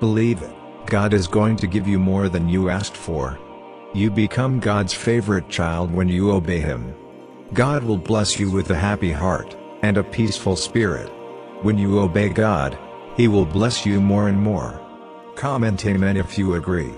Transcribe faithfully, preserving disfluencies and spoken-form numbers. Believe it, God is going to give you more than you asked for. You become God's favorite child when you obey Him. God will bless you with a happy heart, and a peaceful spirit. When you obey God, He will bless you more and more. Comment Amen if you agree.